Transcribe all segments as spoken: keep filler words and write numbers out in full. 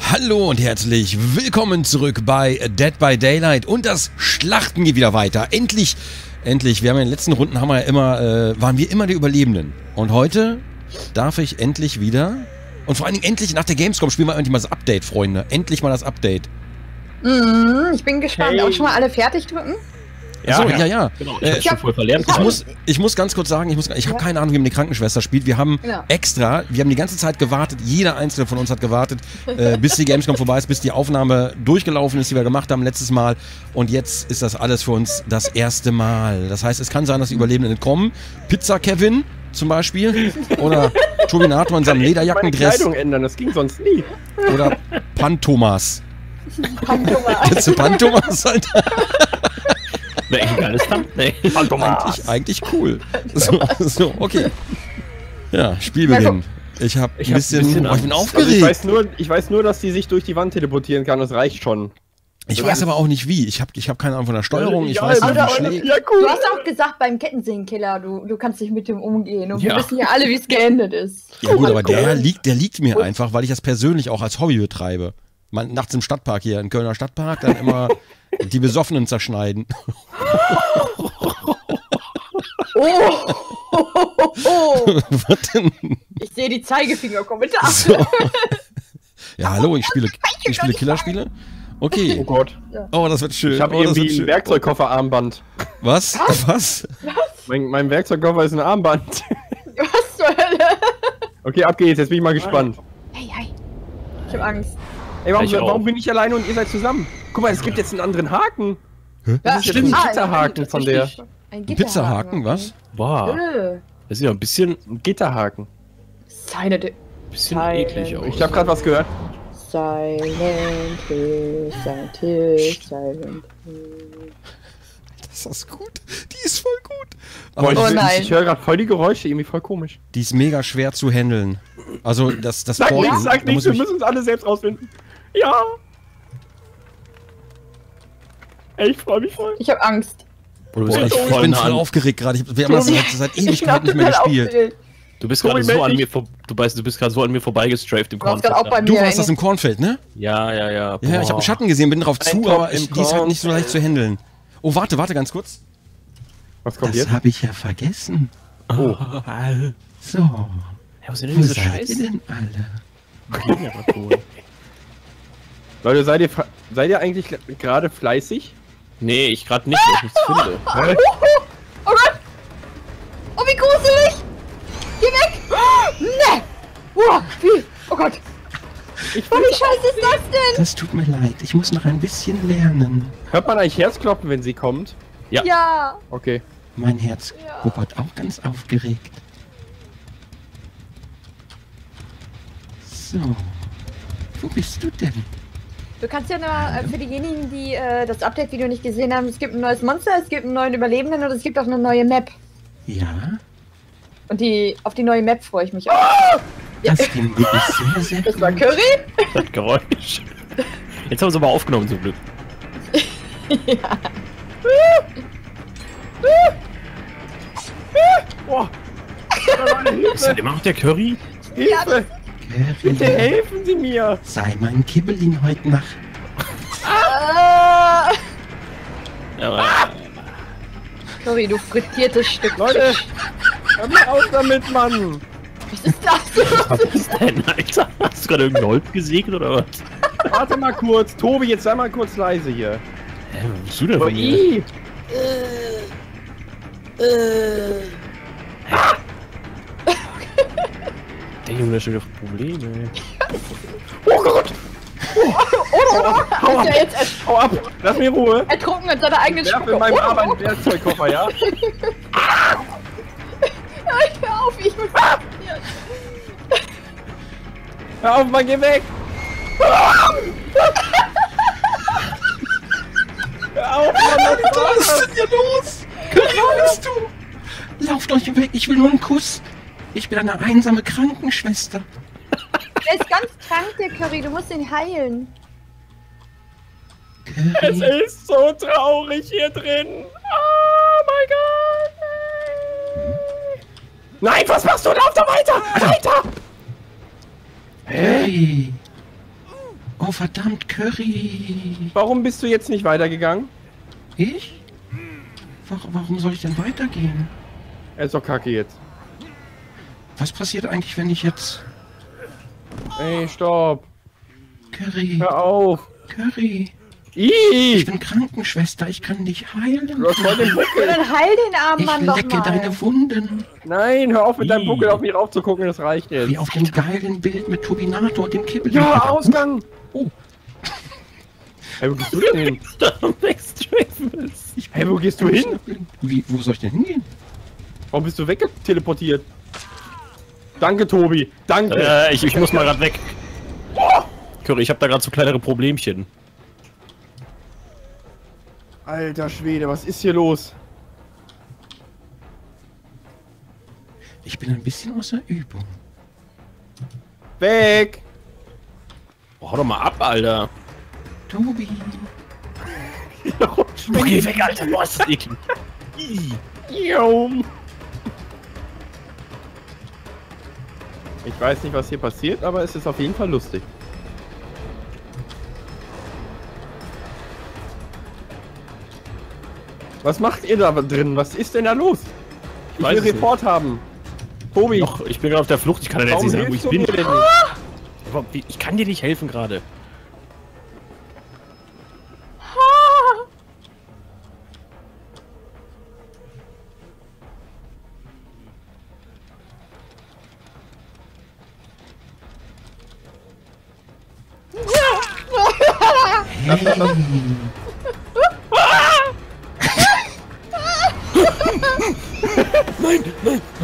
Hallo und herzlich willkommen zurück bei Dead by Daylight und das Schlachten geht wieder weiter. Endlich, endlich, wir haben in den letzten Runden haben wir ja immer, äh, waren wir immer die Überlebenden. Und heute darf ich endlich wieder und vor allen Dingen endlich nach der Gamescom spielen wir endlich mal das Update, Freunde. Endlich mal das Update. Mm, ich bin gespannt. Hey. Auch schon mal alle fertig drücken? Ja, so, ja, ja, ja. Genau, ich, äh, schon voll verlernt, ich, muss, ich muss ganz kurz sagen, ich, muss, ich habe keine Ahnung, wie man die Krankenschwester spielt. Wir haben genau. extra, wir haben die ganze Zeit gewartet, jeder Einzelne von uns hat gewartet, äh, bis die Gamescom vorbei ist, bis die Aufnahme durchgelaufen ist, die wir gemacht haben letztes Mal. Und jetzt ist das alles für uns das erste Mal. Das heißt, es kann sein, dass die Überlebenden entkommen. Pizza Kevin zum Beispiel oder Tobinator in seinem Lederjackendress. Kleidung ändern, das ging sonst nie. Oder Pantomas. Pantomas. Kennst du Pantomas, Alter? Wäre echt ein geiles Thumbnail. Eigentlich, eigentlich cool. So, so, okay. Ja, Spielbeginn. Ich hab ich ein bisschen, hab ein bisschen oh, ich bin aufgeregt. Also ich, weiß nur, ich weiß nur, dass sie sich durch die Wand teleportieren kann, das reicht schon. Ich also weiß aber auch nicht wie. Ich habe ich hab keine Ahnung von der Steuerung. Ich ja, weiß nicht, also, wie ja, cool. Du hast auch gesagt, beim Kettensägenkiller, du, du kannst nicht mit dem umgehen. Und ja. wir wissen ja alle, wie es geendet ist. Ja gut, aber der liegt, der liegt mir und? einfach, weil ich das persönlich auch als Hobby betreibe. Man, nachts im Stadtpark hier, im Kölner Stadtpark, dann immer die Besoffenen zerschneiden. Oh. Was denn? Ich sehe die Zeigefinger-Kommentare. So. Ja, hallo, ich spiele, ich spiele Killerspiele. Okay. Oh Gott. Oh, das wird schön. Ich habe oh, irgendwie ein Werkzeugkoffer-Armband. Was? Was? Was? Mein, mein Werkzeugkoffer ist ein Armband. Was zur Hölle? Okay, ab geht's. Jetzt bin ich mal gespannt. Hey, hey. Ich habe Angst. Ey, warum, warum bin ich alleine und ihr seid zusammen? Guck mal, es gibt jetzt einen anderen Haken. Hä? Das ist ja, stimmt. Ein Gitterhaken ah, von der. Ein Pizzahaken, was? Boah. Das ist ja ein bisschen ein Gitterhaken. Silent Hill. Bisschen Silent eklig aus. Ich hab grad was gehört. Silent Hill, Silent Hill, Silent Hill. Das ist gut. Die ist voll gut. Aber Boah, ich, oh ich, ich höre gerade voll die Geräusche, irgendwie voll komisch. Die ist mega schwer zu handeln. Also, das das Sag Porten, nichts, sag nichts, wir müssen es alle selbst rausfinden. Ja! Ey, ich freue mich voll. Ich habe Angst. Boah, ich, ich voll bin voll aufgeregt gerade. Wir haben das seit Ewigkeiten nicht mehr gespielt. Du bist gerade so an mir vor, du weißt, du bist gerade so an mir vorbeigestraft im Kornfeld. Auch bei mir, du warst das im Kornfeld, ne? Ja, ja, ja. Boah. Ja, ich habe einen Schatten gesehen, bin drauf zu, aber ich, die ist halt nicht so leicht zu handeln. Oh, warte, warte ganz kurz. Was kommt jetzt? Das habe ich ja vergessen. Oh. So. Ja, was sind denn diese Scheiße? Denn alle? Leute, seid ihr, seid ihr eigentlich gerade fleißig? Nee, ich gerade nicht, weil ich nichts finde. Hä? Oh Gott! Oh, wie gruselig! Geh weg! Nee! Wow, wie? Oh Gott! Ich oh, wie scheiße ist das denn? Das tut mir leid, ich muss noch ein bisschen lernen. Hört man eigentlich Herzklopfen, wenn sie kommt? Ja. Ja. Okay. Mein Herz wuppert ja. auch ganz aufgeregt. So. Wo bist du denn? Du kannst ja nur, äh, für diejenigen, die äh, das Update-Video nicht gesehen haben, es gibt ein neues Monster, es gibt einen neuen Überlebenden und es gibt auch eine neue Map. Ja. Und die, auf die neue Map freue ich mich auch. Oh! Ja. Das ging wirklich sehr, sehr gut. Das war Curry. Das Geräusch. Jetzt haben wir es aber aufgenommen zum Glück. Ja. Boah. Ist das immer noch der Curry? Ja, Hilfe! Bitte helfen Sie mir! Sei mein Kibbeling heute Nacht. Ah. Ah. Sorry, du frittiertes Stück. Leute, hör mal auf damit, Mann! Was ist das? Was ist denn, Alter? Hast du gerade irgendeinen Holz gesegnet oder was? Warte mal kurz, Tobi, jetzt sei mal kurz leise hier. Hä, äh, was bist du denn von hier? Äh. Äh. Ah. Der Junge ist schon wieder Probleme. Oh Gott! Oh, oh, oh, oh. Hau ab! Hau ab! Lass mir Ruhe! Ertrunken in seiner eigenen Spucke. Ich werfe in meinem Arbeit Werkzeugkoffer, ja? Hör auf, ich muss ab! Hör auf, Mann, geh weg! Hör auf, Mann! Was ist denn hier los? Was bist du? Lauft euch weg, ich will nur einen Kuss! Ich bin eine einsame Krankenschwester. Er ist ganz krank, der Curry. Du musst ihn heilen. Curry. Es ist so traurig hier drin. Oh mein Gott. Hm? Nein, was machst du? Lauf da weiter! Weiter! Hey! Oh verdammt, Curry. Warum bist du jetzt nicht weitergegangen? Ich? Warum soll ich denn weitergehen? Er ist doch kacke jetzt. Was passiert eigentlich, wenn ich jetzt... Ey, stopp. Curry. Hör auf. Curry. Ii. Ich bin Krankenschwester, ich kann dich heilen. Du hast voll den Buckel. Dann heil den armen Mann doch mal. Ich lecke deine Wunden. Nein, hör auf mit Ii. deinem Buckel auf mich raufzugucken, das reicht jetzt. Wie auf dem geilen Bild mit Tobinator und dem Kippel. Ja, Ausgang. Oh. Hey, wo gehst du denn hin? Hey, wo gehst du hin? Wie, wo soll ich denn hingehen? Warum bist du weggeteleportiert? Danke, Tobi. Danke. Äh, ich, ich muss mal grad weg. Oh! Curry, ich habe da gerade so kleinere Problemchen. Alter Schwede, was ist hier los? Ich bin ein bisschen außer Übung. Weg! Oh, hau doch mal ab, Alter. Tobi. Geh weg, Alter, Boss. Ich weiß nicht, was hier passiert, aber es ist auf jeden Fall lustig. Was macht ihr da drin? Was ist denn da los? Ich, ich will Report nicht. haben. Tobi. Doch, ich bin gerade auf der Flucht, ich kann dir jetzt nicht sagen, wo ich bin. Ah! Ich kann dir nicht helfen gerade. Ah! Hey. Nein, nein!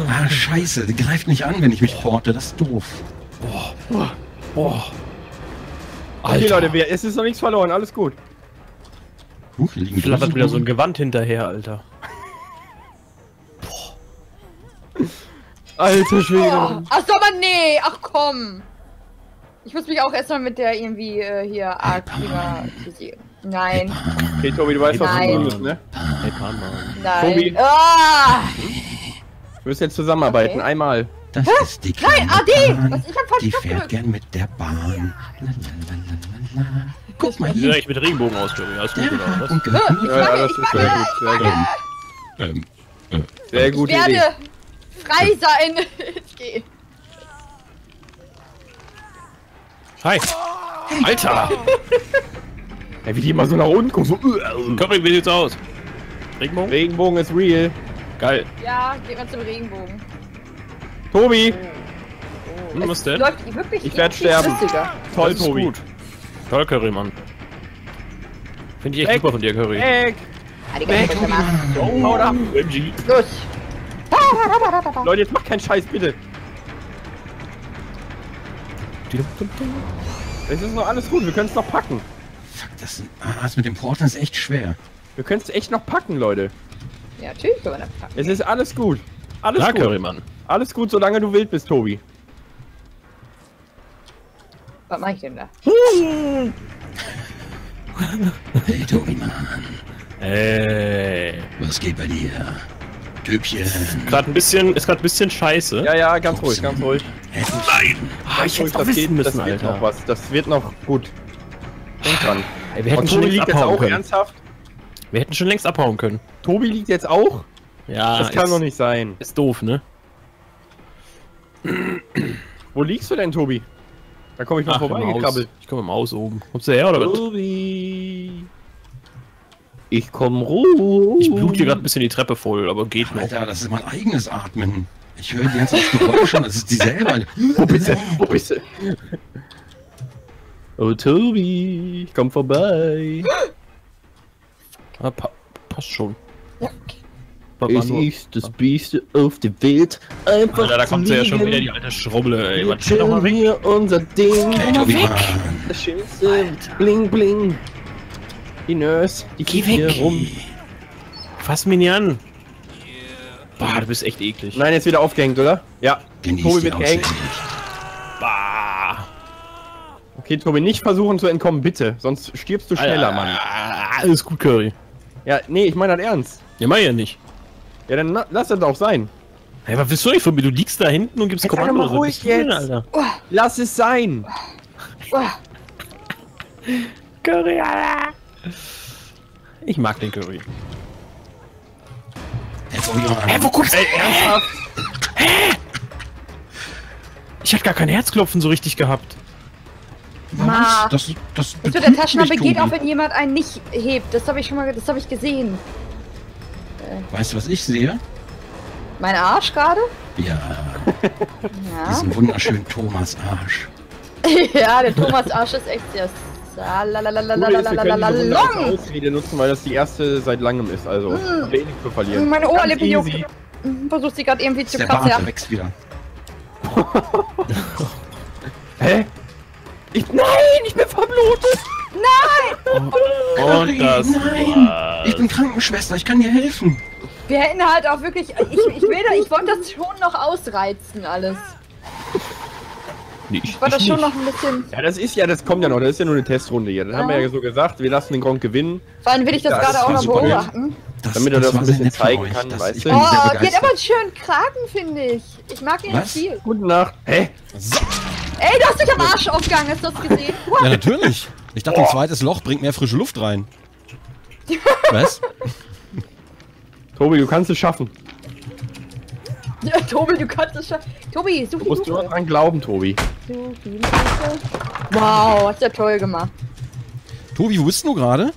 Ah, scheiße, die greift nicht an, wenn ich mich porte, das ist doof. Boah, boah, boah. Okay, Leute, wir, es ist noch nichts verloren, alles gut. Huch, hier liegen flattert wieder so ein Gewand hinterher, Alter. Boah. Alter Schwede. Ach so, aber nee, ach komm. Ich muss mich auch erstmal mit der irgendwie äh, hier arg über... Nein. Okay, Tobi, du weißt, was du tun musst, ne? Hey, Nein. Tobi. Ah! Wir müssen jetzt zusammenarbeiten, okay. einmal. Das Hä? ist die Nein, A D! Was, ich hab die fährt gern mit der Bahn. La, la, la, la, la. Guck mal hier. Ja, ich mit Regenbogen ausstürme. Alles gut, oder? Und ja, ja, das ist sehr gut. Sehr gut. Ähm, äh, sehr gute Idee. Ich werde frei sein. Ich gehe. Hi. Alter! Ey, wie die immer so nach unten gucken, so... Curry, wie sieht's aus? Regenbogen? Regenbogen ist real. Geil. Ja, geht mal zum Regenbogen. Tobi! Oh. Hm, was denn? Ich werde sterben. Toll, Tobi. Gut. Toll, Curry, Mann. Finde ich echt Back. super von dir, Curry. Back. Back. Oh, haut ab. M G. Los. Leute, jetzt macht keinen Scheiß, bitte. Es ist noch alles gut, wir können es noch packen. Fuck, das, das mit dem Porten ist echt schwer. Wir können es echt noch packen, Leute. Ja, natürlich können wir das packen. Es ist alles gut. Alles Na, gut. Curry, Mann. Alles gut, solange du wild bist, Tobi. Was mach ich denn da? Hey, Tobi, Mann. Hey. Was geht bei dir? Töbchen. Gerade ein bisschen, ist gerade ein bisschen scheiße. Ja, ja, ganz ruhig, ganz ruhig. Nein! Ah, ich hätte das wissen müssen, das wird Alter. noch was. Das wird noch gut. Denk dran. Ey, wir hätten schon längst abhauen jetzt auch können. Ernsthaft? Wir hätten schon längst abhauen können. Tobi liegt jetzt auch? Ja. Das kann doch nicht sein. Ist doof, ne? Wo liegst du denn, Tobi? Da komme ich mal vorbeigekrabbelt. Ich komme mal aus oben. Kommst du her, oder was? Tobi! Ich komm ruhig. Ich blute hier gerade ein bisschen die Treppe voll, aber geht noch. Alter, das ist mein eigenes Atmen. Ich höre die ganze Zeit das Geräusch schon, das ist dieselbe. Wo bist du? Wo bist du? Oh, Tobi, ich komm vorbei. Ah, pa passt schon. Es ist das Biest auf der Welt. Einfach Alter, da kommt ja schon wieder die alte Schrubbele, ey. Wir chillen mal weg. Hier unser Ding. Hey, Tobi, weg. Das schönste Alter. Bling, bling. Die Nurse, die geht hier rum. Fass mich nicht an. Bah, du bist echt eklig. Nein, jetzt wieder aufgehängt, oder? Ja. Genieß Tobi wird gehängt. Bah. Okay, Tobi, nicht versuchen zu entkommen, bitte. Sonst stirbst du schneller, ah, Mann. Alles gut, Curry. Ja, nee, ich meine das ernst. Ja, mach ich ja nicht. Ja, dann lass das auch sein. Hey, was willst du nicht von mir? Du liegst da hinten und gibst Kommando. Ruhig jetzt. Alter. Oh. Lass es sein. Oh. Curry, ich mag den Curry. Hä, wo guckst du? Ey, ernsthaft? Hä? Ich hab gar kein Herzklopfen so richtig gehabt. Ma. Das, das also der Taschenlampe geht auch, wenn jemand einen nicht hebt. Das habe ich schon mal, das habe ich gesehen. Äh. Weißt du, was ich sehe? Mein Arsch gerade? Ja. Ja. Diesen wunderschönen Thomas Arsch. Ja, der Thomas Arsch ist echt sehr salalalalalalalalalong. Wir nutzen, weil das die erste seit langem ist, also mm. wenig zu verlieren. Meine Oberlippe juckt. Versucht sie gerade irgendwie zu kratzen. Der Bart wächst wieder. Hä? Ich, nein, ich bin verblutet! Nein! Oh, oh, Curry, das nein! War's. Ich bin Krankenschwester, ich kann dir helfen. Wir hätten halt auch wirklich... Ich, ich, will da, ich wollte das schon noch ausreizen, alles. Nee, ich, ich wollte das schon nicht. Noch ein bisschen... Ja, das ist ja, das kommt ja noch, das ist ja nur eine Testrunde hier. Das ah. haben wir ja so gesagt, wir lassen den Gronkh gewinnen. Vor allem will ich das, das gerade auch noch beobachten. Das, damit er das, das ein bisschen zeigen kann, das, weißt du? Oh, die hat aber einen schönen Kragen, finde ich. Ich mag ihn Was? Viel. Gute Nacht. Hä? So. Ey, du hast dich am Arsch aufgegangen, hast du das gesehen? What? Ja, natürlich. Ich dachte, oh. ein zweites Loch bringt mehr frische Luft rein. Was? Tobi, du kannst es schaffen. Ja, Tobi, du kannst es schaffen. Tobi, such die Lupe. Du musst nur dran glauben, Tobi. So, die Lupe. Wow, hast du ja toll gemacht. Tobi, wo bist du gerade?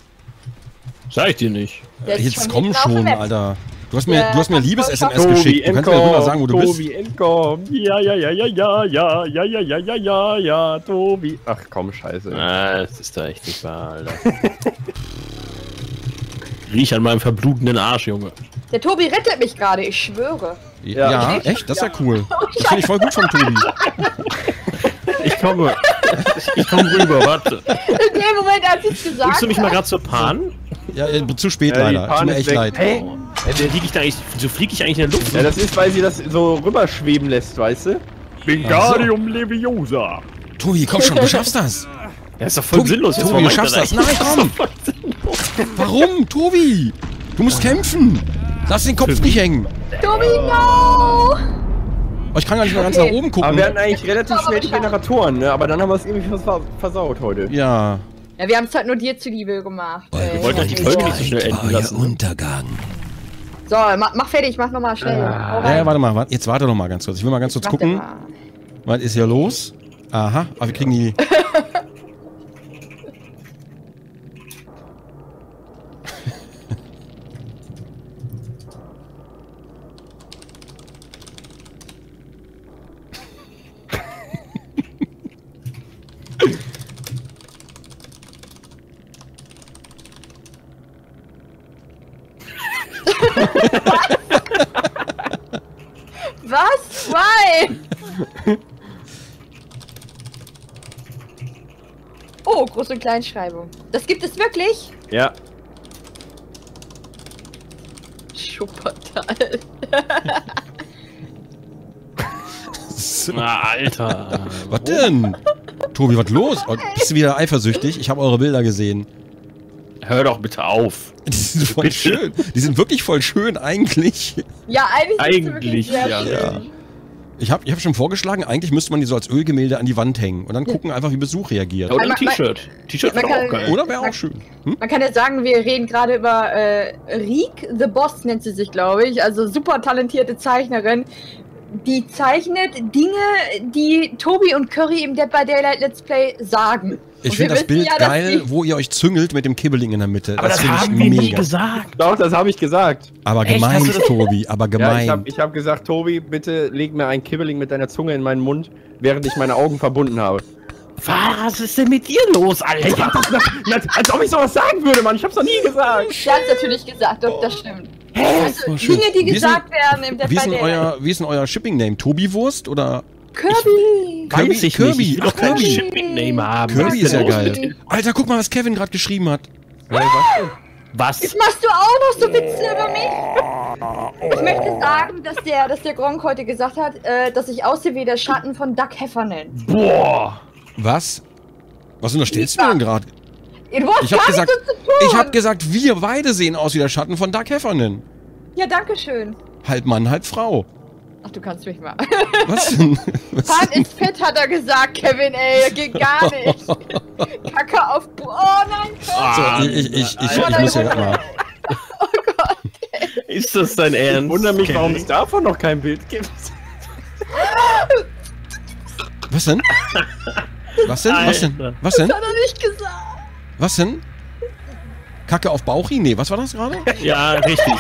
Sag ich dir nicht. Jetzt, Jetzt komm schon, Alter. Du hast mir, ja, du hast mir Liebes-S M S geschickt. Du kannst mir immer sagen, wo du bist. Tobi, entkomm. Ja, ja, ja, ja, ja, ja, ja, ja, ja, ja, ja, ja, Tobi. Ach komm, scheiße. Ah, das ist da echt nicht wahr, Alter. Riech an meinem verblutenden Arsch, Junge. Der Tobi rettet mich gerade, ich schwöre. Ja, ja echt? Das ist ja cool. Das finde ich voll gut vom Tobi. Ich komme. Ich komme rüber, warte. In dem Moment, als ich es gesagt habe. Willst du mich mal gerade zur Pan? Ja, zu spät ja, leider. Tut mir echt leid. Hey. Der lieg ich da eigentlich, so fliege ich eigentlich in der Luft. Ja, das ist, weil sie das so rüberschweben lässt, weißt du? Wingardium Leviosa. Tobi, komm schon, du schaffst das. Das ist doch voll Tobi, sinnlos. Tobi, du schaffst das. Nein, komm. Warum, Tobi? Du musst kämpfen. Lass den Kopf Tobi. nicht hängen. Tobi, no. Oh, ich kann gar nicht mehr ganz okay. nach oben gucken. Aber wir hatten eigentlich relativ schnell die Generatoren, ne? Aber dann haben wir es irgendwie vers versaut heute. Ja. Ja, wir haben es halt nur dir zuliebe gemacht. Wir wollten doch die Folge nicht so schnell enden lassen. Untergang. So, mach, mach fertig, mach nochmal schnell. Ah. Ja, ja, warte mal, warte, jetzt warte nochmal ganz kurz. Ich will mal ganz kurz gucken. Was ist hier los? Aha, aber wir kriegen die... Was? Why? Oh, Groß- und Kleinschreibung. Das gibt es wirklich? Ja. Schuppertal. Na, Alter. Was denn? Tobi, was los? Oh, bist du wieder eifersüchtig? Ich habe eure Bilder gesehen. Hör doch bitte auf. Die sind voll bitte. schön. Die sind wirklich voll schön eigentlich. Ja, eigentlich. Eigentlich, ja. ja. Ich habe ich hab schon vorgeschlagen, eigentlich müsste man die so als Ölgemälde an die Wand hängen und dann gucken einfach, wie Besuch reagiert. Ja, oder ein T-Shirt. T-Shirt wäre auch geil. Oder wäre auch schön. Hm? Man kann jetzt sagen, wir reden gerade über äh, Rieke the Boss, nennt sie sich, glaube ich. Also super talentierte Zeichnerin. Die zeichnet Dinge, die Tobi und Curry im Dead by Daylight Let's Play sagen. Ich finde das Bild ja, geil, wo ihr euch züngelt mit dem Kibbeling in der Mitte. Aber das, das haben ich wir mega. Nicht gesagt. Doch, das habe ich gesagt. Aber echt? Gemein, Tobi, aber gemein. Ja, ich habe hab gesagt, Tobi, bitte leg mir ein Kibbeling mit deiner Zunge in meinen Mund, während ich meine Augen verbunden habe. Was ist denn mit dir los, Alter? Ich hab das noch, als ob ich sowas sagen würde, Mann. Ich hab's noch nie gesagt. Ich hab's natürlich gesagt, doch, das stimmt. Also, oh, Dinge, die gesagt sind, werden im Dead by Daylight. Wie ist denn euer Shipping-Name? Tobi-Wurst oder... Kirby! Kirby, ich Kirby! Nicht. Ich will Ach, Kirby. Kirby. Shipping-Name haben. Kirby ist ja geil. Alter, guck mal, was Kevin gerade geschrieben hat. Ah, was? Jetzt machst du auch noch so Witze über mich. Ich möchte sagen, dass der, dass der Gronkh heute gesagt hat, äh, dass ich aussehe wie der Schatten von Doug Heffernan. Boah! Was? Was unterstellst du denn gerade? Ich hab gesagt, ich hab gesagt, wir beide sehen aus wie der Schatten von Doug Heffernan. Ja, danke schön. Halb Mann, halb Frau. Ach, du kannst mich mal. Was denn? Was Pan denn? Ist fett, hat er gesagt, Kevin, ey. Geht gar nicht. Kacke auf Ah, so, ich, ich, ich, ich, ich muss ja mal. Oh Gott. Ey. Ist das dein Ernst? Ich wundere mich, okay, warum es davon noch kein Bild gibt. Was denn? Was denn? Was denn? Was denn? Das hat er nicht gesagt. Was denn? Kacke auf Bauchi? Nee, was war das gerade? Ja, richtig.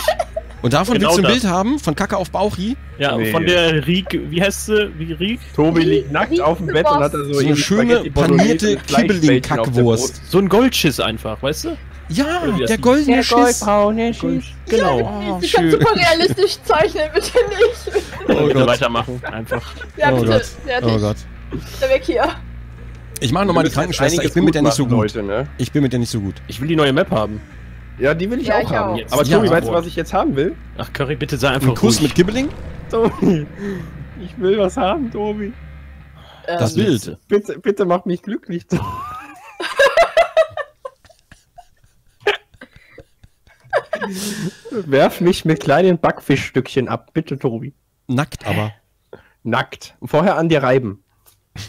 Und davon genau willst du ein das. Bild haben? Von Kacke auf Bauchi? Ja, nee, von der Rieke, wie heißt sie? Wie Rieke? Tobi liegt nackt Rieke auf dem Bett Boss und hat da so... So eine schöne, panierte Kibbeling-Kackwurst. So ein Goldschiss einfach, weißt du? Ja, der goldene Schiss. Der goldbraune Schiss. Genau. Ja, ich kann super realistisch zeichnen, bitte nicht. Oh Gott. Weitermachen, einfach. Ja, bitte. Oh Gott. Oh Gott. Da weg hier. Ich mache nochmal die Krankenschwester, ich bin mit der nicht so gut. Leute, ne? Ich bin mit der nicht so gut. Ich will die neue Map haben. Ja, die will ich ja, auch ich haben. Auch. Jetzt. Aber Tobi, ja, weißt du, was ich jetzt haben will? Ach, Curry, bitte sei einfach. Ein Kuss mit Kibbeling? Tobi, ich will was haben, Tobi. Ähm, das Bild. Bitte, bitte mach mich glücklich, Tobi. Werf mich mit kleinen Backfischstückchen ab, bitte, Tobi. Nackt aber. Nackt. Vorher an dir reiben.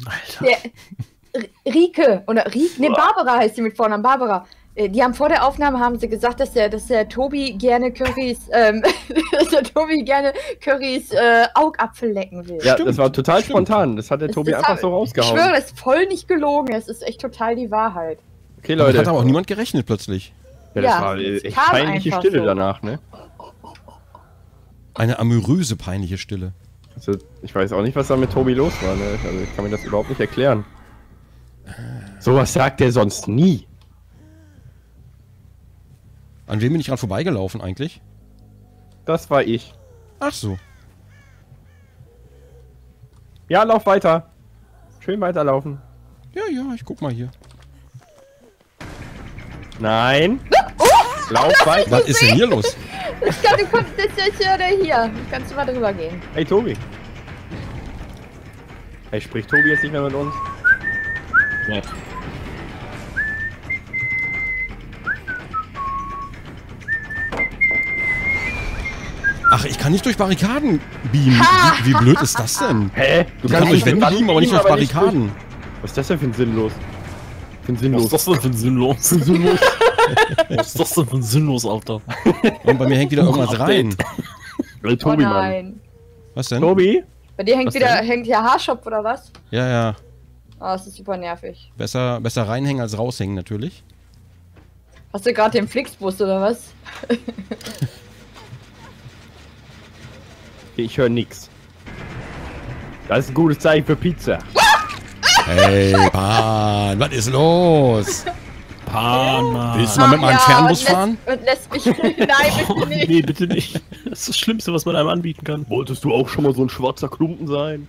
Alter. Ja. Rieke, oder Rieke, ne, Barbara heißt sie mit Vornamen, Barbara. Die haben vor der Aufnahme, haben sie gesagt, dass der, dass der Tobi gerne Currys, ähm, dass der Tobi gerne Currys, äh, Augapfel lecken will. Ja, stimmt, das war total stimmt. spontan, das hat der das, Tobi das einfach hat, so rausgehauen. Ich schwöre, das ist voll nicht gelogen, das ist echt total die Wahrheit. Okay, Leute. Damit hat aber auch niemand gerechnet plötzlich. Ja, das ja, war echt peinliche Stille so danach, ne? Eine amoröse peinliche Stille. Also, ich weiß auch nicht, was da mit Tobi los war, ne? Also, ich kann mir das überhaupt nicht erklären. Sowas sagt er sonst nie. An wem bin ich gerade vorbeigelaufen eigentlich? Das war ich. Ach so. Ja, lauf weiter. Schön weiterlaufen. Ja, ja, ich guck mal hier. Nein. Oh, lauf weiter. Was ist denn hier los? Ich glaube, du kommst jetzt hier oder hier. Kannst du mal drüber gehen. Hey, Tobi. Hey, spricht Tobi jetzt nicht mehr mit uns? Nee. Ach, ich kann nicht durch Barrikaden beamen. Wie, wie blöd ist das denn? Hä? Du kannst durch Wände beamen, aber nicht durch Barrikaden. Was ist das denn für ein sinnlos? Für ein sinnlos. Was ist das denn für ein sinnlos? Was ist das denn für ein sinnlos, Alter? Und bei mir hängt wieder irgendwas rein. Hey, Tobi, oh nein. Mann. Was denn? Tobi? Bei dir hängt was wieder denn? Hängt hier Haarschopf oder was? Ja, ja. Oh, das ist super nervig. Besser, besser reinhängen als raushängen, natürlich. Hast du gerade den Flixbus oder was? Ich höre nix. Das ist ein gutes Zeichen für Pizza. Hey, Pan, was ist los? Pan, Mann. Willst du mal mit meinem ja, Fernbus und fahren? Lässt, und lässt mich nicht. Nein, bitte nicht. Nee, bitte nicht. Das ist das Schlimmste, was man einem anbieten kann. Wolltest du auch schon mal so ein schwarzer Klumpen sein?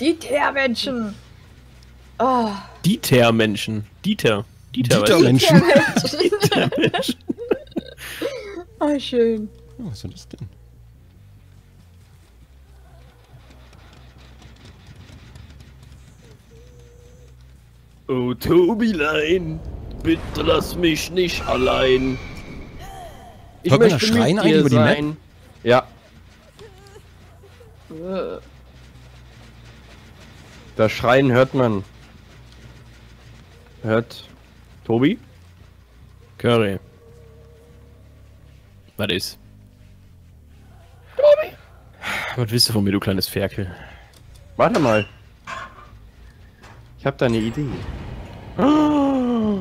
Dieter-Menschen. Oh. Dieter-Menschen. Dieter. Dieter-Menschen. Dieter-Menschen. Oh, schön. Oh, was soll das denn? Oh, Tobilein, bitte lass mich nicht allein. Ich Hört möchte schreien mit dir über die sein. Map? Ja. Uh. Das Schreien hört man. Hört Tobi? Curry. Was ist? Tobi! Was willst du von mir, du kleines Ferkel? Warte mal. Ich hab da eine Idee. Oh.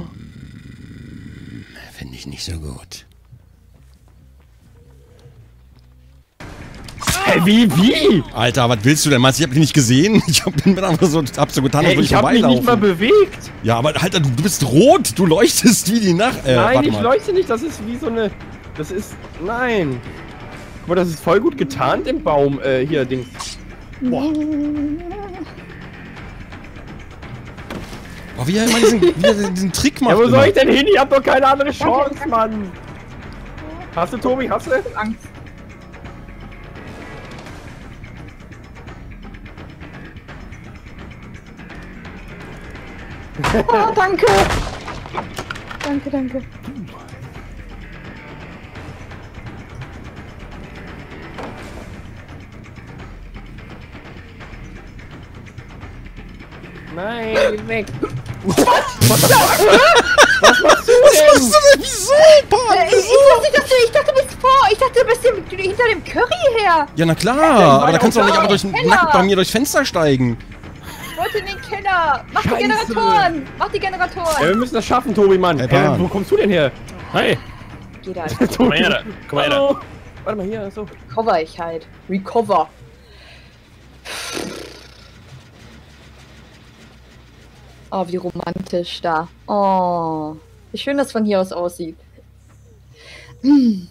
Finde ich nicht so gut. Hey, wie, wie? Alter, was willst du denn? Meinst du, ich hab dich nicht gesehen? Ich hab, bin einfach so, hab so getan, als würde ich vorbeilaufen. Ich hab mich nicht mal bewegt. Ja, aber Alter, du, du bist rot. Du leuchtest wie die Nacht. Äh, nein, ich mal. leuchte nicht. Das ist wie so eine... Das ist... Nein. Guck mal, das ist voll gut getarnt im Baum. Äh, hier, Dings. Boah. Boah, wie er immer diesen, wie er diesen Trick macht. Ja, wo immer. soll ich denn hin? Ich hab doch keine andere Chance, Mann. Hast du, Tobi? Hast du? Angst. Oh, danke! Danke, danke. Nein, weg! Was? Was machst du? Park besucht. Ich, ich, ich, ich dachte, du bist vor. Ich dachte, du bist hinter dem Curry her. Ja, na klar. Ja, aber da kannst du doch nicht einfach durch, nackt bei mir durchs Fenster steigen. Ich wollte in den Keller. Mach Scheiße. die Generatoren. Mach die Generatoren. Ja, wir müssen das schaffen, Tobi, Mann. Hey, äh, wo kommst du denn her? Hey. Geh da. Komm mal her. Da. Komm mal her. Da. Warte mal hier. So. Recover ich halt. Recover. Oh, wie romantisch da. Oh. Wie schön das von hier aus aussieht. Hm.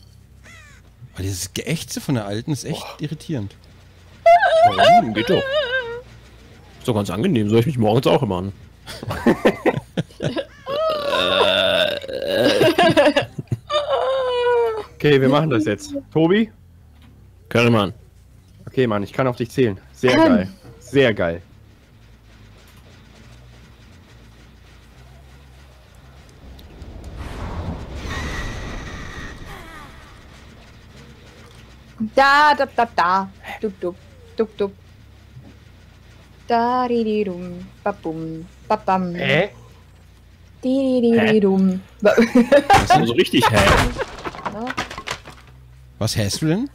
Oh, dieses Geächze von der Alten ist echt oh. irritierend. Warum? Geht doch. Ist doch ganz angenehm. Soll ich mich morgens auch immer an? Okay, wir machen das jetzt. Tobi? Können wir machen. Okay, Mann, ich kann auf dich zählen. Sehr ähm. geil. Sehr geil. Da, da, da, da. Dup, dup, dup, dup. Da, di, di, dum, babum, babam. Hä? Di, di, di, dum. Das ist nur so richtig, hä? Was hässt du denn?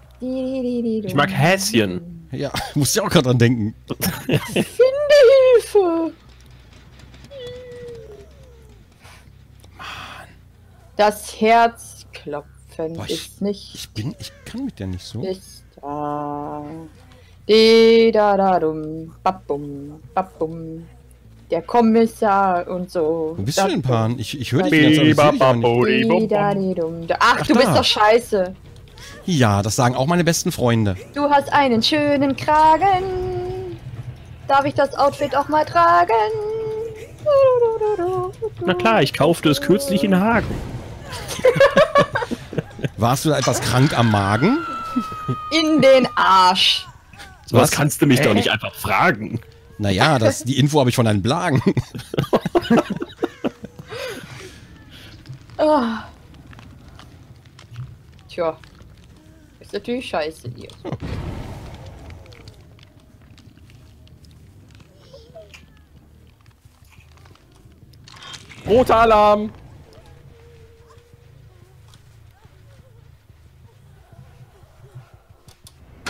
Ich mag Häschen. Ja, musst ja auch gerade dran denken. Finde Hilfe! Mann. Das Herz klopft. Boah, ich, ist nicht. Ich bin, ich kann mit der nicht so. Ist da. De da da dum, babum, babum. Der Kommissar und so. Wo bist da, du denn, Pan? Ich, ich höre dich ganz anders. Ach, du da. bist doch scheiße. Ja, das sagen auch meine besten Freunde. Du hast einen schönen Kragen. Darf ich das Outfit auch mal tragen? Na klar, ich kaufte es kürzlich in Hagen. Warst du da etwas krank am Magen? In den Arsch. So was kannst du mich äh? doch nicht einfach fragen. Naja, das, die Info habe ich von deinen Blagen. Oh. Tja. Ist natürlich scheiße hier. Oh. Roter Alarm!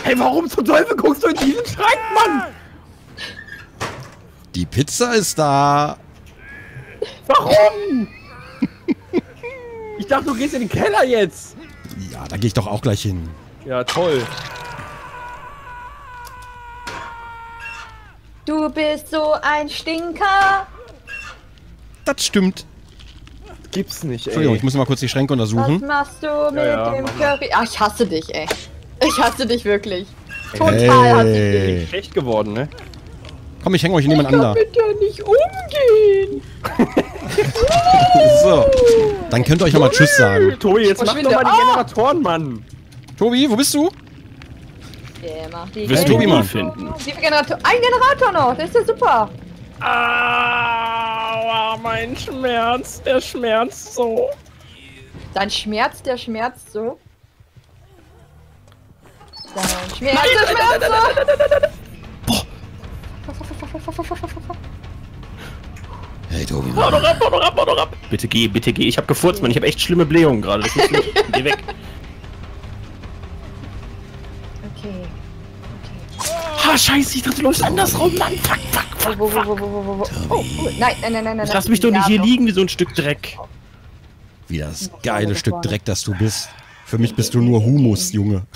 Hey, warum zum Teufel guckst du in diesen Schrank, Mann? Die Pizza ist da. Warum? Ich dachte, du gehst in den Keller jetzt. Ja, da gehe ich doch auch gleich hin. Ja, toll. Du bist so ein Stinker. Das stimmt. Das gibt's nicht, ey. Entschuldigung, ich muss mal kurz die Schränke untersuchen. Was machst du mit ja, ja, dem Curry? Ach, ich hasse dich, ey. Ich hasse dich wirklich. Total hey. hasse ich dich. Schlecht geworden, ne? Komm, ich hänge euch in jemand anderen. Ich kann mit dir nicht umgehen. So. Dann könnt ihr euch nochmal Tschüss sagen. Tobi, jetzt mach doch mal die Generatoren, Mann. Tobi, wo bist du? Der macht die Wirst Tobi mal finden. Generator Ein Generator noch, das ist ja super. Aua, mein Schmerz, der schmerzt so. Dein Schmerz, der schmerzt so? Dann Schmerze, Schmerze! Boah! Hey, Tobi. Hau doch ab, hau doch ab, hau doch ab! Bitte geh, bitte geh. Ich hab gefurzt, Mann. Ich hab echt schlimme Blähungen gerade. Das ist nicht. Geh weg. Okay. Okay. Ha, scheiße, ich dachte, du läufst andersrum, Mann. Fuck, fuck, fuck. Wo, wo, wo, wo, wo, wo. Oh, oh. Nein, nein, nein, nein, nein. Lass mich doch nicht hier liegen wie so ein Stück Dreck. Wie das geile Stück Dreck, das du bist. Für mich bist du nur Humus, Junge.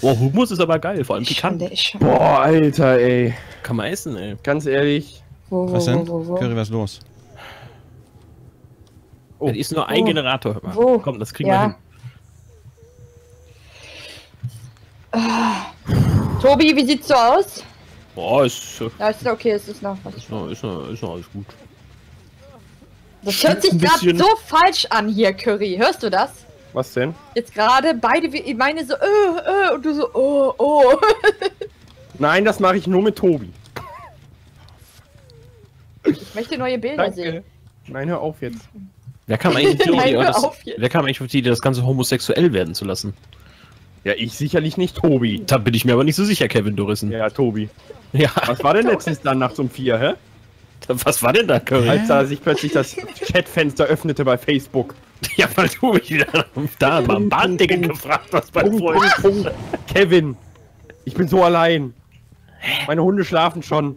Oh, Hummus ist aber geil, vor allem pikant. Boah, Alter, ey. Kann man essen, ey. Ganz ehrlich. Wo, wo, was denn? Wo, wo, wo? Curry, was ist los? Oh, da ist nur ein wo? Generator. Wo? Komm, das kriegen ja. wir hin. Ah. Tobi, wie sieht's so aus? Boah, ist... Ja, ist okay, es ist noch was. Ist noch, ist noch, ist noch alles gut. Das hört sich gerade so falsch an hier, Curry. Hörst du das? Was denn? Jetzt gerade beide, ich meine so, äh, äh, und du so, oh, oh. Nein, das mache ich nur mit Tobi. Ich möchte neue Bilder Danke. sehen. Nein, hör auf jetzt. Wer kam eigentlich auf die Idee, das Ganze homosexuell werden zu lassen? Ja, ich sicherlich nicht, Tobi. Da bin ich mir aber nicht so sicher, Kevin Dorissen. Ja, ja, Tobi. Ja. Was war denn letztens dann nachts um vier, hä? Was war denn da, Curry? Als da sich plötzlich das Chatfenster öffnete bei Facebook. Ja. weil du mich wieder da am Bahnticket gefragt hast bei Freunden. Kevin, ich bin so allein. Meine Hunde schlafen schon.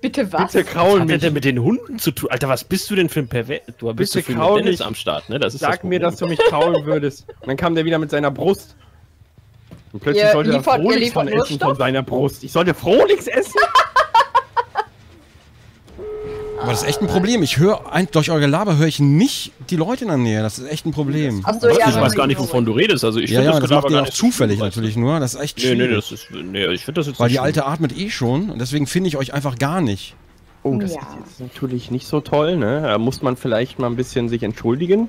Bitte was? Bitte kraulen mich. Was hat denn mit den Hunden zu tun? Alter, was bist du denn für ein Pervers? Du bist so viel mit Dennis am Start, ne? Das ist Sag das mir, dass du mich kraulen würdest. Und dann kam der wieder mit seiner Brust. Und plötzlich ihr sollte er Frohlix von essen Stoff? Von seiner Brust. Ich sollte Frohlix essen? Aber das ist echt ein Problem. Ich höre, durch euer Gelaber höre ich nicht die Leute in der Nähe. Das ist echt ein Problem. Ach so, ja, ich weiß gar nicht, wovon du redest. Also ich ja, ja, das, das macht ihr auch zufällig natürlich nur. Das ist echt schwierig. Nee, nee, das ist, nee, ich finde das jetzt Weil die schlimm. Alte atmet eh schon und deswegen finde ich euch einfach gar nicht. Oh, das ja. ist jetzt natürlich nicht so toll, ne? Da muss man vielleicht mal ein bisschen sich entschuldigen.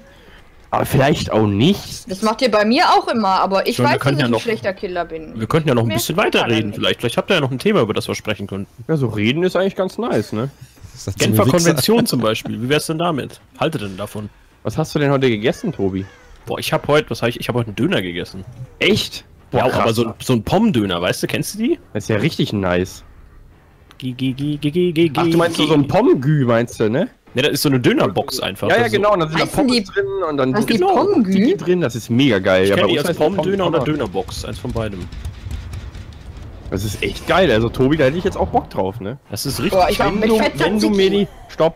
Aber vielleicht auch nicht. Das macht ihr bei mir auch immer, aber ich so, weiß, dass ich ja ein noch, schlechter Killer bin. Wir könnten ja noch ein bisschen weiterreden vielleicht. Vielleicht habt ihr ja noch ein Thema, über das wir sprechen können. Ja, so reden ist eigentlich ganz nice, ne? Genfer Konvention zum Beispiel. Wie wär's denn damit? Haltet denn davon? Was hast du denn heute gegessen, Tobi? Boah, ich hab heute, was hab ich? Ich hab heute einen Döner gegessen. Echt? Boah, ja, aber so, so ein Pommdöner, weißt du? Kennst du die? Das ist ja richtig nice. G -g -g -g -g -g Ach, du meinst so ein Pommgü, meinst du, ne? Ne, das ist so eine Dönerbox einfach. Ja, ja, genau. Und dann sind da Pommes drin und dann sind die Pommgü drin. Das ist mega geil. Ich kenne jetzt Pommdöner oder Dönerbox, eins von beidem. Das ist echt geil, also Tobi, da hätte ich jetzt auch Bock drauf, ne? Das ist richtig. Boah, ich wenn du, wenn du mir die... Stopp!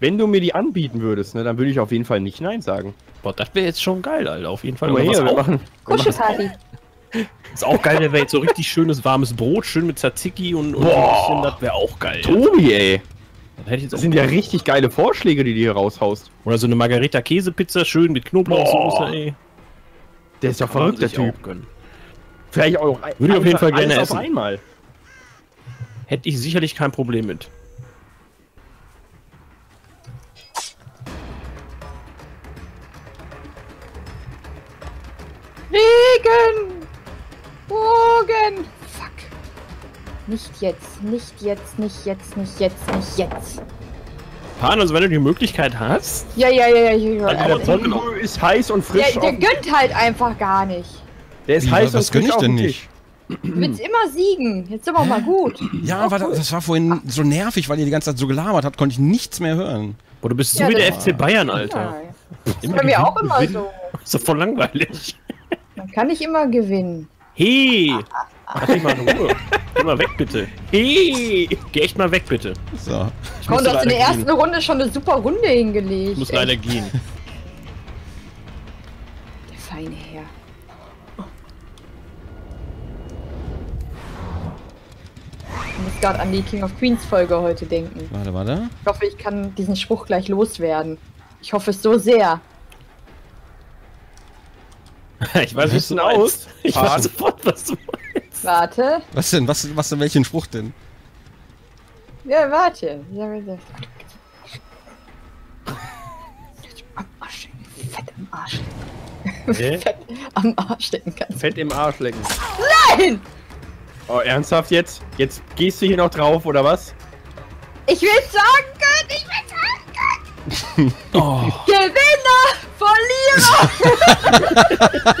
Wenn du mir die anbieten würdest, ne, dann würde ich auf jeden Fall nicht Nein sagen. Boah, das wäre jetzt schon geil, Alter, auf jeden Fall. Mal her, wir machen... Kuschelparty! Ist auch geil, wenn wir jetzt so richtig schönes, warmes Brot, schön mit Tzatziki und... und Boah! Das wäre auch geil. Tobi, ey! Das, hätte ich jetzt das auch sind ja richtig geile Vorschläge, die du hier raushaust. Oder so eine Margarita-Käse-Pizza, schön mit Knoblauchsoße, ey. Der ist ja verrückt, der Typ. Vielleicht auch ein, würde ich auf jeden Fall gerne essen. Auf einmal. Hätte ich sicherlich kein Problem mit. Regen! Morgen! Fuck. Nicht jetzt, nicht jetzt, nicht jetzt, nicht jetzt, nicht jetzt. Pan, also wenn du die Möglichkeit hast. Ja, ja, ja, ja. ja also der Brot ist heiß und frisch. Ja, der gönnt halt einfach gar nicht. Der ist Wie, heiß was gönn ich denn nicht? Du willst immer siegen. Jetzt sind wir auch mal gut. Ja, aber cool. das war vorhin so nervig, weil ihr die ganze Zeit so gelabert habt, konnte ich nichts mehr hören. Boah, du bist ja, so wie der F C Bayern, Alter. Ja. Das können wir auch immer gewinnen. so. Das ist doch voll langweilig. Man kann nicht immer gewinnen. Hey! Mach dich mal in Ruhe. Geh mal weg, bitte. Hey! Geh echt mal weg, bitte. So. Ich Komm, du hast in der ersten gehen. Runde schon eine super Runde hingelegt. Ich muss leider echt. gehen. Der feine Herr. Ich muss gerade an die King of Queens Folge heute denken. Warte, warte. Ich hoffe, ich kann diesen Spruch gleich loswerden. Ich hoffe es so sehr. Ich weiß, was du meinst. Ich Pan. weiß sofort, was du meinst. Warte. Was denn? Was, was denn? Welchen Spruch denn? Ja, warte. Ja, warte. Am Arsch lecken. Fett am Arsch lecken. Äh? Fett am Arsch lecken. Fett im Arsch lecken. Nein! Oh, ernsthaft jetzt? Jetzt gehst du hier noch drauf, oder was? Ich will sagen können, ich will sagen können! Oh. Gewinner! Verlierer!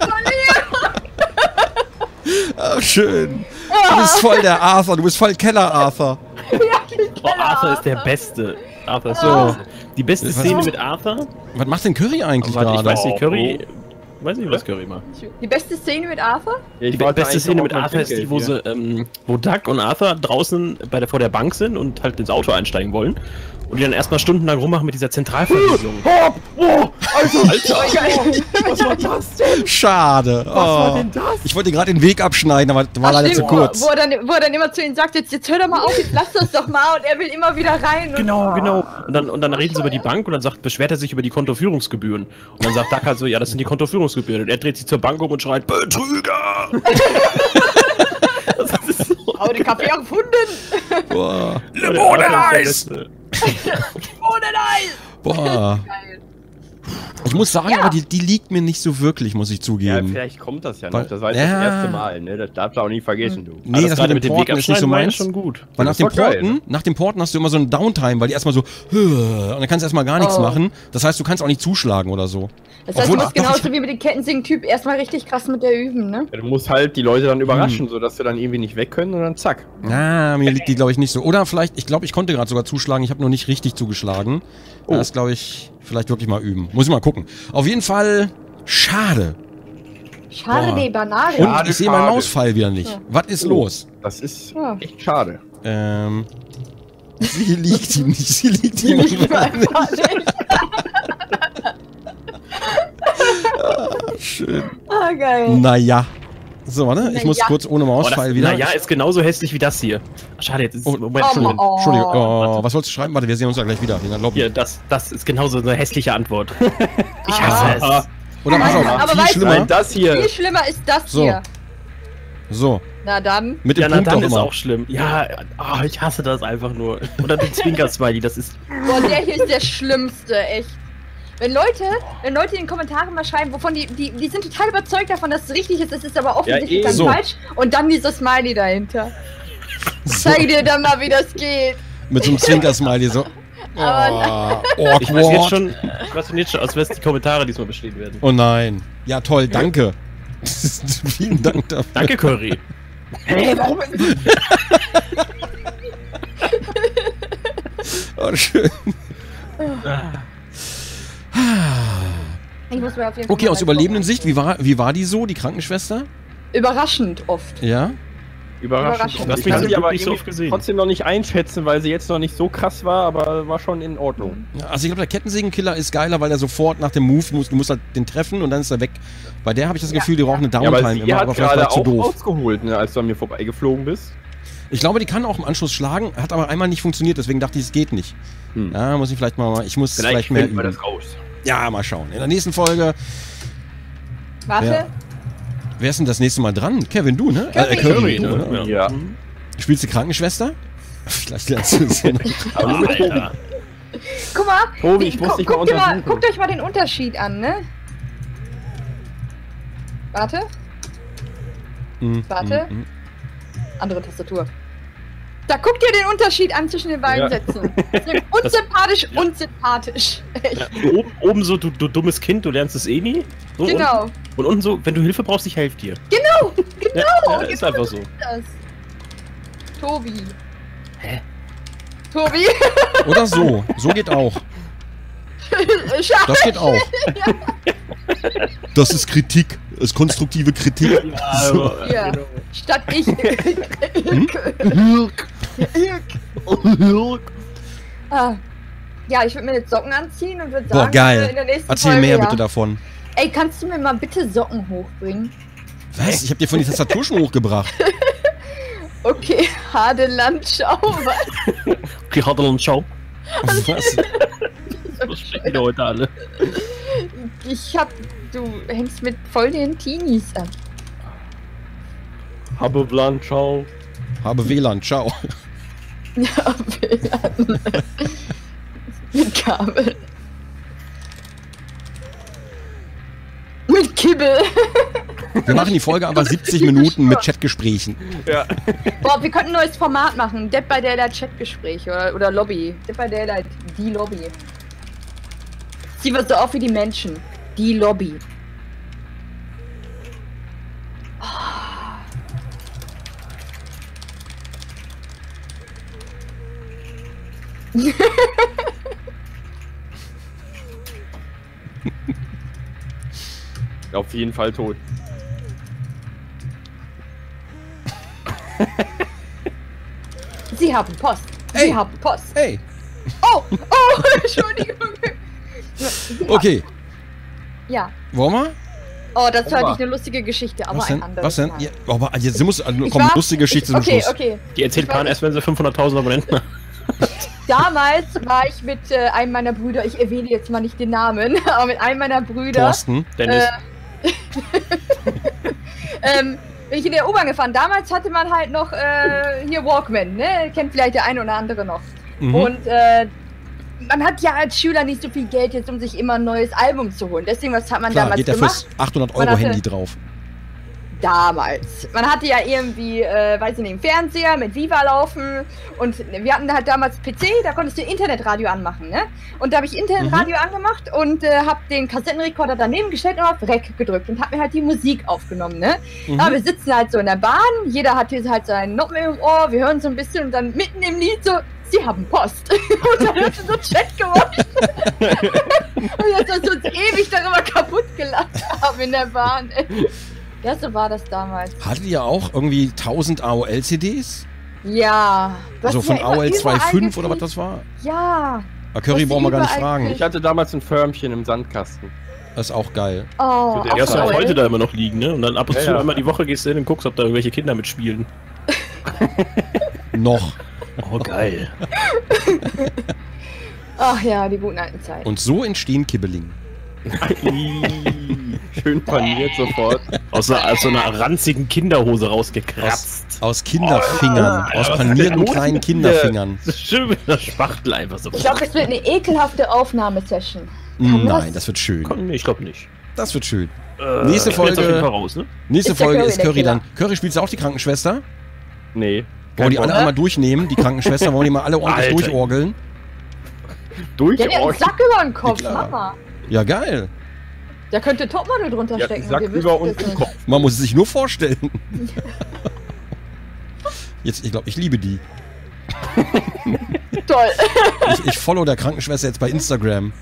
Verlierer! Oh, schön! Du bist voll der Arthur, du bist voll Keller-Arthur. Ja, Keller oh, Arthur ist der Beste. Arthur ist so. Die beste was Szene was? mit Arthur? Was macht denn Curry eigentlich oh, warte, gerade? Ich weiß nicht, Curry... Oh. Weiß nicht, was Curry macht. Die beste Szene mit Arthur? Ja, die be beste Szene mit Arthur ist die, wo, sie, ähm, wo Doug und Arthur draußen bei der, vor der Bank sind und halt ins Auto einsteigen wollen. Und die dann erstmal stundenlang rummachen mit dieser Zentralverriegelung. Oh, oh, also, Alter, oh, was war das denn? Schade. Was oh. war denn das? Ich wollte gerade den Weg abschneiden, aber war Ach, leider stimmt, zu kurz. Wo er, dann, wo er dann immer zu ihnen sagt, jetzt, jetzt hör doch mal auf, jetzt lass das doch mal. Und er will immer wieder rein. Und genau, genau. Und dann, und dann reden sie über die Bank und dann sagt, beschwert er sich über die Kontoführungsgebühren. Und dann sagt Doug halt so, ja, das sind die Kontoführungsgebühren. Und er dreht sich zur Bank um und schreit, Betrüger! Das ist so oh, den Kaffee gefunden! Boah. Limoneneis! Boah. Ich muss sagen, ja. aber die, die liegt mir nicht so wirklich, muss ich zugeben. Ja, vielleicht kommt das ja noch. Weil, das war jetzt ja. das erste Mal, ne? Das darfst du auch nie vergessen, du. Nee, das, das mit, mit dem Porten ist nicht so meins. Schon gut. Weil nach dem, Porten, geil, ne? nach dem Porten hast du immer so einen Downtime, weil die erstmal so... Und dann kannst du erstmal gar nichts oh. machen. Das heißt, du kannst auch nicht zuschlagen oder so. Das heißt, Obwohl, du musst ach, genauso ich... wie mit dem Kettensägen-Typ erstmal richtig krass mit der üben, ne? Ja, du musst halt die Leute dann überraschen, hm. sodass wir dann irgendwie nicht weg können und dann zack. Na, ah, mir liegt die, glaube ich, nicht so. Oder vielleicht... Ich glaube, ich konnte gerade sogar zuschlagen. Ich habe nur nicht richtig zugeschlagen. Oh. Das, glaube ich... Vielleicht wirklich mal üben. Muss ich mal gucken. Auf jeden Fall schade. Schade, die Banane. Und schade, ich sehe meinen Mausfall wieder nicht. Ja. Was ist oh, los? Das ist ja. echt schade. Ähm. Sie liegt ihm nicht. Sie liegt ihm nicht. Schön. Ah, geil. Naja. So, warte, ich muss ja. kurz ohne Mauspfeil oh, wieder. Naja, ist genauso hässlich wie das hier. Schade, jetzt ist oh, Moment, oh, Entschuldigung. Oh, Entschuldigung. Oh, was wolltest du schreiben? Warte, wir sehen uns ja gleich wieder. Hier, das, das ist genauso eine hässliche Antwort. Ich hasse ah. es. Oder was auch, viel weißt, schlimmer. Nein, das hier. Viel schlimmer ist das so. hier. So. Na dann. Mit dem ja, na Punkt dann ist immer. auch schlimm. Ja, oh, ich hasse das einfach nur. Oder du Zwinker-Smiley, das ist... Boah, der hier ist der Schlimmste, echt. Wenn Leute, wenn Leute in den Kommentaren mal schreiben, wovon die, die, die sind total überzeugt davon, dass es richtig ist, es ist aber offensichtlich ja, eh. dann so. falsch. Und dann dieses Smiley dahinter. So. Zeig dir dann mal, wie das geht. Mit so einem Zwinker-Smiley so. Aber oh, oh, ich weiß jetzt schon, ich weiß jetzt schon, aus was die Kommentare diesmal bestehen werden. Oh nein. Ja toll, danke. Vielen Dank dafür. Danke, Curry. Hey, warum? Oh, schön. Ich muss mir auf jeden Fall okay, aus überlebenden Sicht, wie war, wie war die so, die Krankenschwester? Überraschend oft. Ja? Überraschend. Überraschend. Das ich kann sie aber nicht so oft gesehen. Trotzdem noch nicht einschätzen, weil sie jetzt noch nicht so krass war, aber war schon in Ordnung. Also ich glaube, der Kettensägenkiller ist geiler, weil er sofort nach dem Move muss, du musst halt den treffen und dann ist er weg. Bei der habe ich das Gefühl, die braucht eine Downtime ja, immer, aber vielleicht war zu doof. Ausgeholt, ne, als du an mir vorbeigeflogen bist. Ich glaube, die kann auch im Anschluss schlagen, hat aber einmal nicht funktioniert, deswegen dachte ich, es geht nicht. Hm. Ja, muss ich vielleicht mal, ich muss vielleicht, vielleicht mehr üben. Das raus. Ja, mal schauen. In der nächsten Folge... Warte. Wer, wer ist denn das nächste Mal dran? Kevin, du, ne? Curry, äh, Curry ne? Oder? Ja. Spielst du Krankenschwester? Vielleicht lernst du es ja nicht. Guck mal, Tobi, ich muss gu guck mal, mal guckt euch mal den Unterschied an, ne? Warte. Mm, Warte. Mm, mm. Andere Tastatur. Da guckt ihr den Unterschied an zwischen den beiden ja. Sätzen. Unsympathisch, das, ja. unsympathisch. Ja, oben, oben so, du, du dummes Kind, du lernst es eh nie. So genau. Unten, und unten so, wenn du Hilfe brauchst, ich helfe dir. Genau, genau. Ja, ja, ist einfach so. Das. Tobi. Hä? Tobi. Oder so, so geht auch. Scheiße. Das geht auch. Ja. Das ist Kritik. Das ist konstruktive Kritik. Ja, so. ja. Genau. Statt ich. Hm? ah. Ja, ich würde mir jetzt Socken anziehen und würde sagen, boah, geil. In der nächsten Erzähl Folge, mehr ja. bitte davon. Ey, kannst du mir mal bitte Socken hochbringen? Was? Ich hab dir von die Tastatur schon hochgebracht. Okay, Hadeland, schau was. Okay, Hadeland, schau. Was? Was sprechen die heute alle? Ich hab... Du hängst mit voll den Teenies ab. Habe W LAN, ciao. Habe W LAN, ciao. Ja, W LAN. Mit Kabel. Mit Kibbel. Wir machen die Folge aber siebzig Minuten mit Chatgesprächen. Ja. Boah, wir könnten ein neues Format machen. Dead by Daylight Chatgespräch oder, oder Lobby. Dead by Daylight, die Lobby. Sie wird so auf wie die Menschen. Die Lobby. Oh. Auf jeden Fall tot. Sie haben Post. Sie hey. haben Post. Hey. Oh, oh, Entschuldigung. Okay. Ja. Wollen wir? Oh, das war nicht eine lustige Geschichte, aber ein anderes. Was denn? Ja, aber jetzt muss kommt eine lustige Geschichte zum Schluss. Okay, okay. Die erzählt man erst, wenn sie fünfhunderttausend Abonnenten hat. Damals war ich mit äh, einem meiner Brüder, ich erwähne jetzt mal nicht den Namen, aber mit einem meiner Brüder. Thorsten, Dennis. Äh, ähm, bin ich in der U-Bahn gefahren. Damals hatte man halt noch äh, hier Walkman, ne? Kennt vielleicht der eine oder andere noch. Mhm. Und äh, man hat ja als Schüler nicht so viel Geld jetzt, um sich immer ein neues Album zu holen. Deswegen, was hat man Klar, damals gemacht? Da achthundert Euro Handy drauf. Damals. Man hatte ja irgendwie, äh, weiß ich nicht, einen Fernseher mit Viva laufen und wir hatten halt damals P C, da konntest du Internetradio anmachen, ne? Und da habe ich Internetradio mhm. angemacht und äh, habe den Kassettenrekorder daneben gestellt und auf Rec gedrückt und habe mir halt die Musik aufgenommen, ne? Mhm. Aber wir sitzen halt so in der Bahn, jeder hat hier halt so einen Noppen im Ohr, wir hören so ein bisschen und dann mitten im Lied so, Sie haben Post. Und dann hat sie so Chat gemacht. Und jetzt hast du uns ewig darüber kaputt gelacht haben in der Bahn, ey. Ja, so war das damals. Hattet ihr auch irgendwie tausend A O L C Ds? Ja. Also von ja A O L zwei Punkt fünf oder was das war? Ja. Aber Curry brauchen wir gar nicht fragen. Kriegt. Ich hatte damals ein Förmchen im Sandkasten. Das ist auch geil. Oh, so, der erste auch heute da immer noch liegen, ne? Und dann ab und ja, zu ja. einmal die Woche gehst du hin und guckst, ob da irgendwelche Kinder mitspielen. Noch. Oh, geil. Ach ja, die guten alten Zeiten. Und so entstehen Kibbeling. Schön paniert sofort. Aus, einer, aus so einer ranzigen Kinderhose rausgekratzt. Aus, aus Kinderfingern. Oh, aus panierten kleinen Kinderfingern. Das ist schön mit einer Spachtel einfach so. Ich glaube, es wird eine ekelhafte Aufnahmesession. Kann Nein, das? das wird schön. Ich glaube nicht. Das wird schön. Äh, nächste Folge, raus, ne? nächste ist, Folge Curry ist Curry dann. Curry, spielst du auch die Krankenschwester? Nee. Wollen die alle einmal durchnehmen, die Krankenschwester? Wollen die mal alle ordentlich Alter. durchorgeln? Durchorgeln? Ja, der hat einen Sack über den Kopf, Mama. Ja, geil. Da könnte Topmodel drunter ja, stecken. Sack über und im Kopf. Man muss es sich nur vorstellen. Jetzt, ich glaube, ich liebe die. Toll. Ich, ich follow der Krankenschwester jetzt bei Instagram.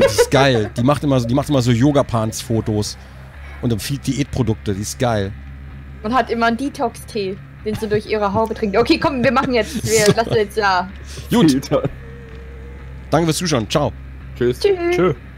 Das ist geil. Die macht immer, die macht immer so Yoga-Pants-Fotos und empfiehlt Diätprodukte. Die ist geil. Und hat immer einen Detox-Tee, den sie durch ihre Haube trinkt. Okay, komm, wir machen jetzt. Wir so. lassen jetzt da. Ja. Gut. Danke fürs Zuschauen. Ciao. Tschüss. Tschüss. Tschö.